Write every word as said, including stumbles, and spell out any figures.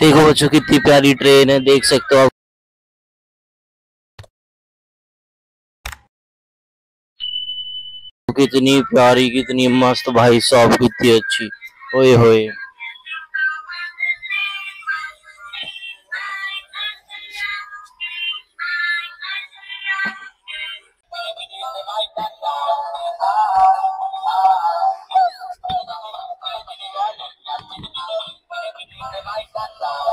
देखो बच्चों कितनी प्यारी ट्रेन है, देख सकते हो आप। कितनी प्यारी, कितनी मस्त भाई साहब, कितनी अच्छी। ओए होए Bye.